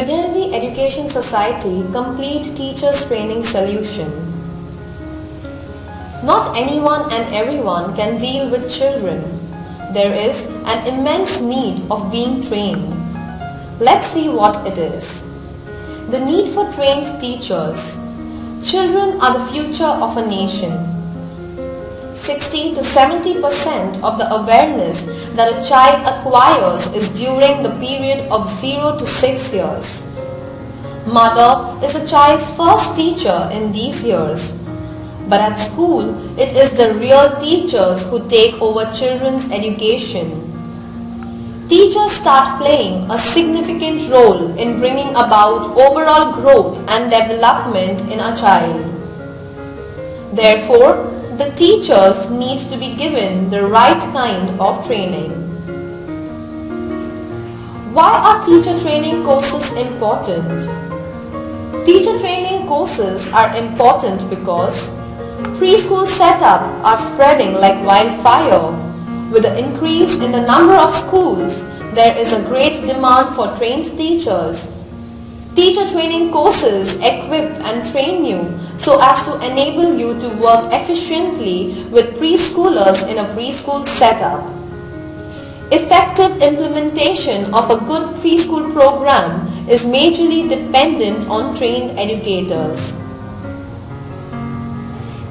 Vidyanidhi Education Society Complete Teachers Training Solution. Not anyone and everyone can deal with children. There is an immense need of being trained. Let's see what it is. The need for trained teachers. Children are the future of a nation. 60 to 70% of the awareness that a child acquires is during the period of 0 to 6 years. Mother is a child's first teacher in these years. But at school, it is the real teachers who take over children's education. Teachers start playing a significant role in bringing about overall growth and development in a child. Therefore, the teachers need to be given the right kind of training. Why are teacher training courses important? Teacher training courses are important because preschool setup are spreading like wildfire. With the increase in the number of schools, there is a great demand for trained teachers. Teacher training courses equip and train you so as to enable you to work efficiently with preschoolers in a preschool setup. Effective implementation of a good preschool program is majorly dependent on trained educators.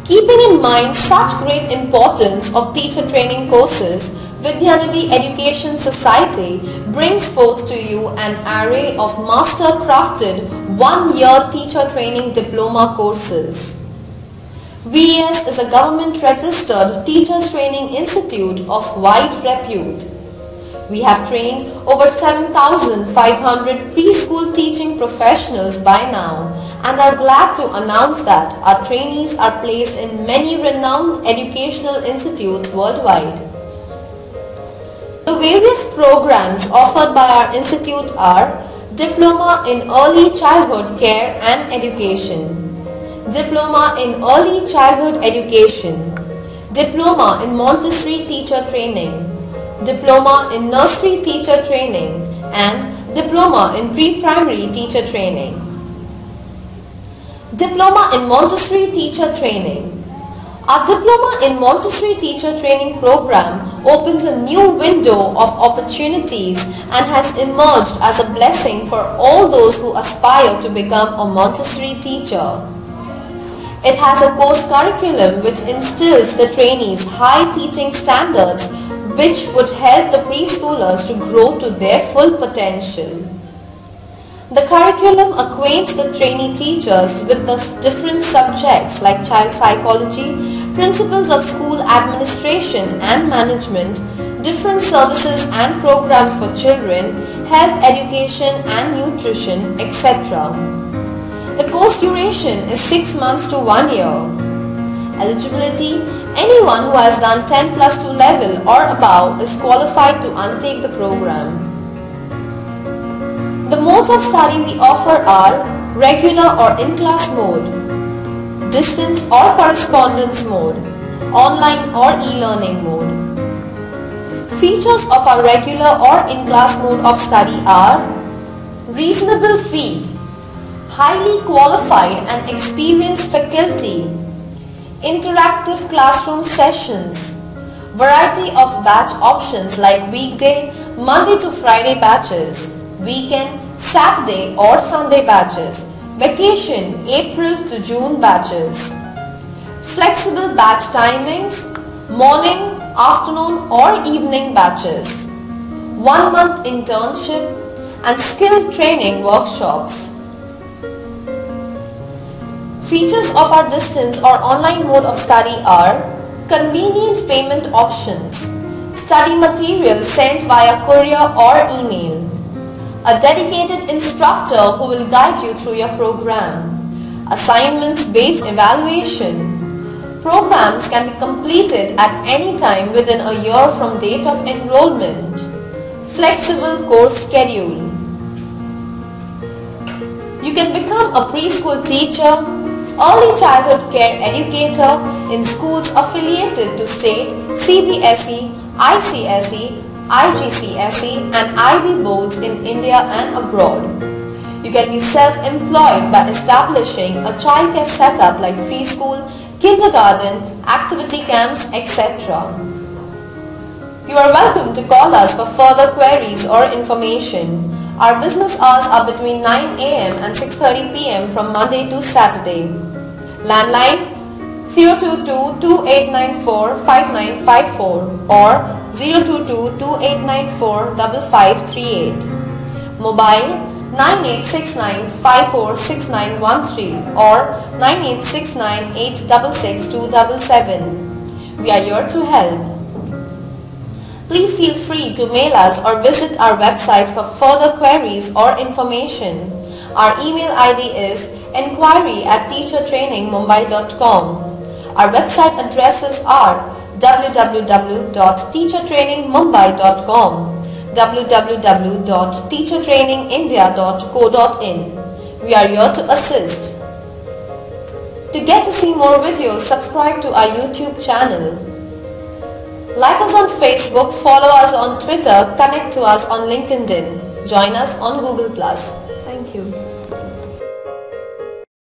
Keeping in mind such great importance of teacher training courses, Vidyanidhi Education Society brings forth to you an array of master-crafted one-year teacher training diploma courses. VES is a government-registered teachers training institute of wide repute. We have trained over 7,500 preschool teaching professionals by now and are glad to announce that our trainees are placed in many renowned educational institutes worldwide. The various programs offered by our institute are Diploma in Early Childhood Care and Education, Diploma in Early Childhood Education, Diploma in Montessori Teacher Training, Diploma in Nursery Teacher Training, and Diploma in Pre-Primary Teacher Training. Diploma in Montessori Teacher Training. Our Diploma in Montessori Teacher Training program opens a new window of opportunities and has emerged as a blessing for all those who aspire to become a Montessori teacher. It has a course curriculum which instills the trainees high teaching standards which would help the preschoolers to grow to their full potential. The curriculum acquaints the trainee teachers with the different subjects like child psychology, principles of school administration and management, different services and programs for children, health education and nutrition, etc. The course duration is 6 months to 1 year. Eligibility: anyone who has done 10+2 level or above is qualified to undertake the program. The modes of study we offer are regular or in-class mode, distance or correspondence mode, online or e-learning mode. Features of our regular or in-class mode of study are reasonable fee, highly qualified and experienced faculty, interactive classroom sessions, variety of batch options like weekday, Monday to Friday batches, weekend, Saturday or Sunday batches, vacation, April to June batches, flexible batch timings, morning, afternoon or evening batches, 1-month internship and skill training workshops. Features of our distance or online mode of study are convenient payment options, study material sent via courier or email, a dedicated instructor who will guide you through your program, assignments-based evaluation. Programs can be completed at any time within a year from date of enrollment. Flexible course schedule. You can become a preschool teacher, early childhood care educator in schools affiliated to state, CBSE, ICSE, IGCSE and IB boards in India and abroad. You can be self-employed by establishing a childcare setup like preschool, kindergarten, activity camps, etc. You are welcome to call us for further queries or information. Our business hours are between 9 AM and 6:30 PM from Monday to Saturday. Landline 022-2894-5954 or 022-2894-5538. Mobile 9869-546913 or 9869-866277. We are here to help. Please feel free to mail us or visit our websites for further queries or information. Our email ID is inquiry@teachertrainingmumbai.com. Our website addresses are www.teachertrainingmumbai.com. www.teachertrainingindia.co.in. We are here to assist. To get to see more videos, subscribe to our YouTube channel. Like us on Facebook, follow us on Twitter, connect to us on LinkedIn. Join us on Google+. Thank you.